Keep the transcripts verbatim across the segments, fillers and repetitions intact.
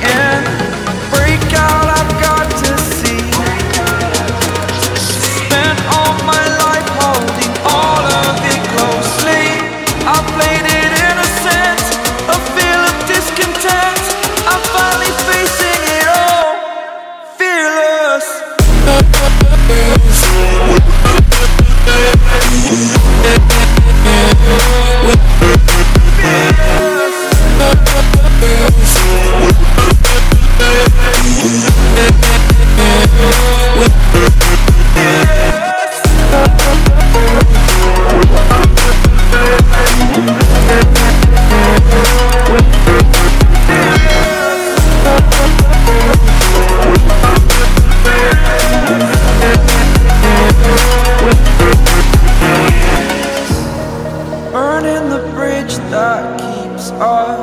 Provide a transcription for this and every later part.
in. Break out, I've got to see. Spent all my life holding all of it closely. I played it innocent, a feel of discontent. I'm finally facing it all, fearless.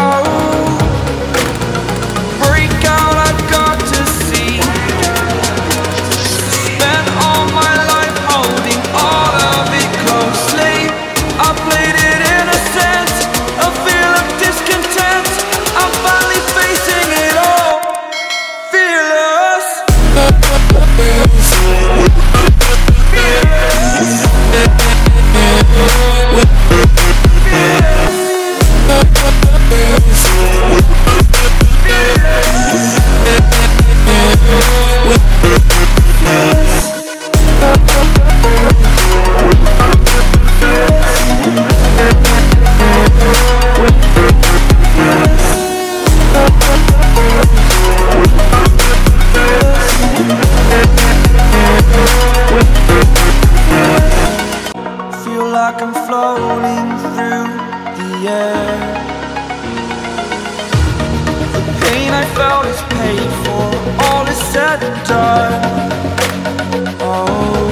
Oh, I'm floating through the air. The pain I felt is paid for, all is said and done. Oh,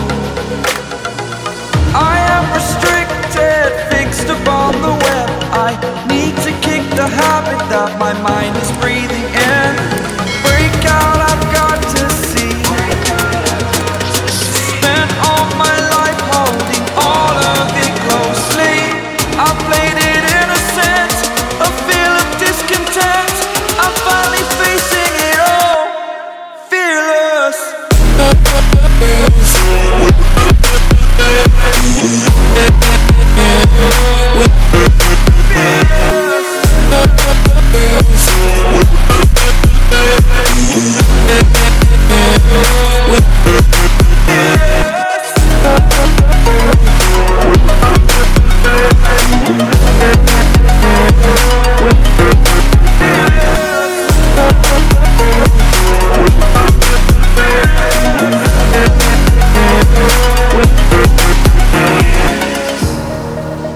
I am restricted, fixed upon the web. I need to kick the habit that my mind is breathing in. Break out, I've got to see. Spent all my life holding all of it closely. I played it innocent, a feel of discontent. I'm finally facing it all, fearless.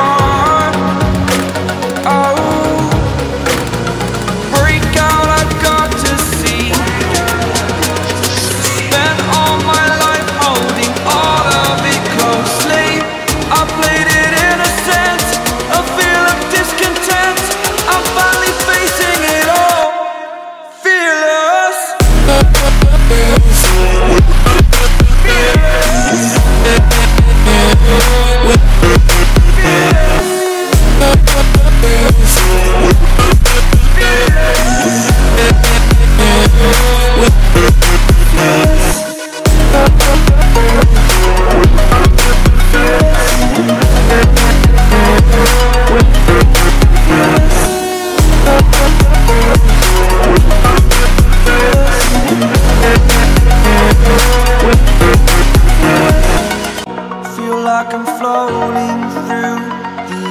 are. Oh, break out, I've got to see. Spent all my life holding all of it closely. I played it innocent, a feel of discontent. I'm finally facing it all, fearless. Fearless. Fearless.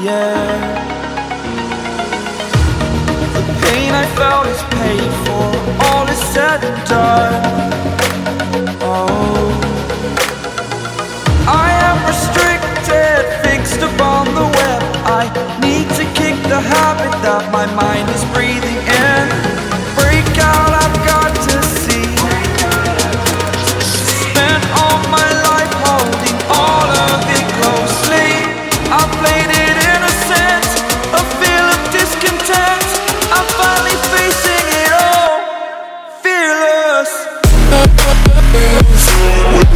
yeah. The pain I felt is paid for, all is said and done. Oh, I am restricted, fixed upon the web. I need to kick the habit that my mind is breathing in. Break out, I've got to see. Spent all my life holding all of it closely. I played it innocent, a feel of discontent. I'm finally facing it all, fearless.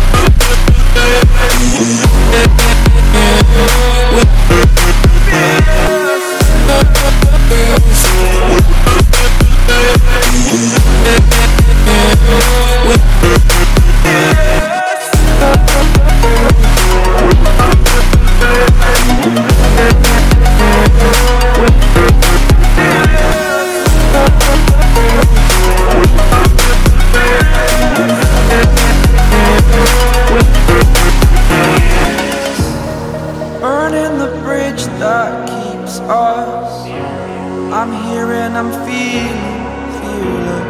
That keeps us. I'm here and I'm feeling fearless.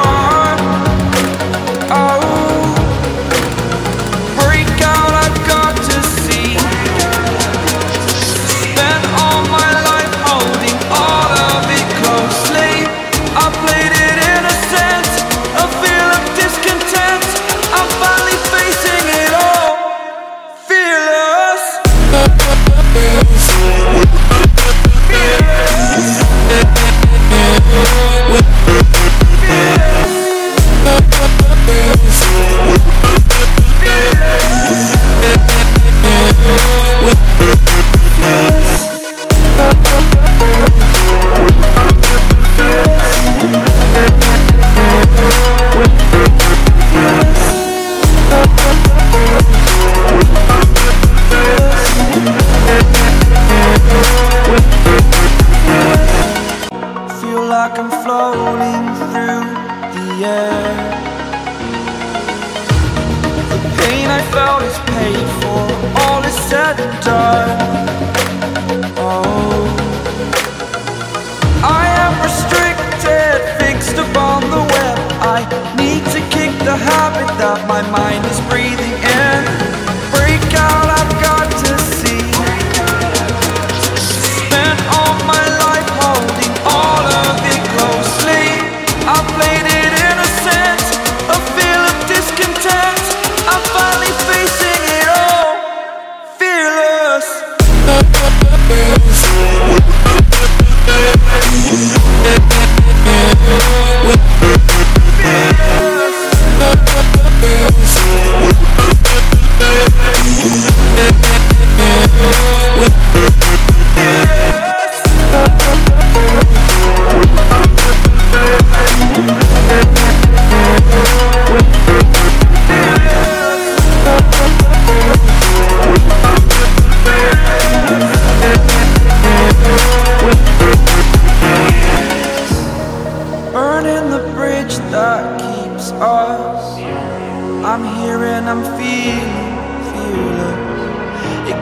Fear outweighed the person you are.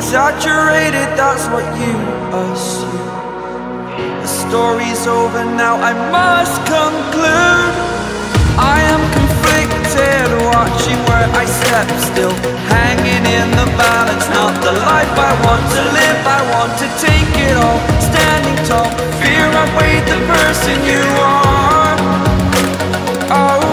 Exaggerated, that's what you assume. The story's over now, I must conclude. I am conflicted, watching where I step still, hanging in the balance, not the life I want to live. I want to take it all, standing tall. Fear outweighed the person you are. Oh, yeah.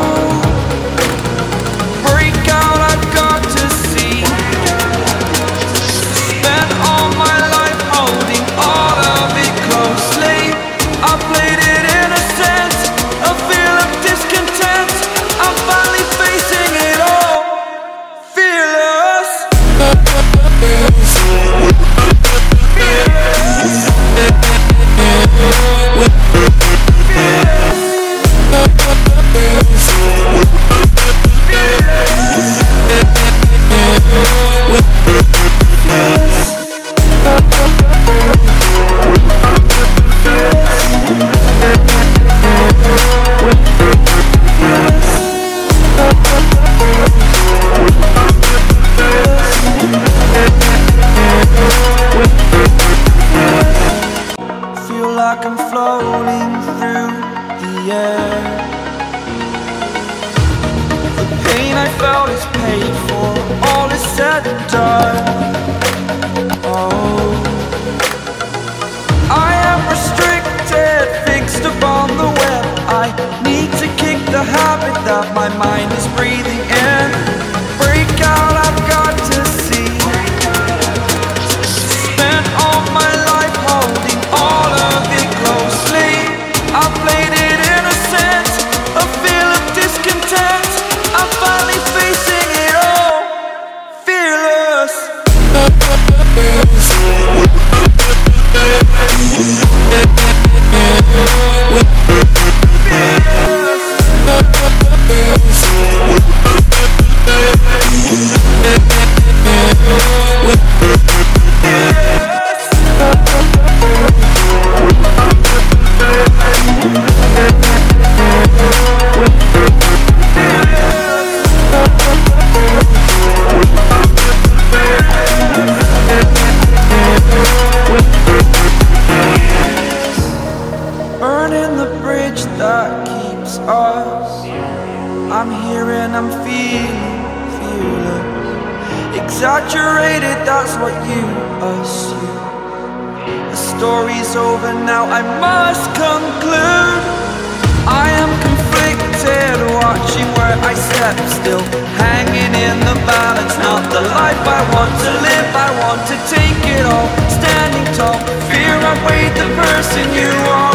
feeling fearless. Exaggerated, that's what you assume. The story's over now, I must conclude. I am conflicted, watching where I step still, hanging in the balance, not the life I want to live. I want to take it all, standing tall. Fear I weighed the person you are.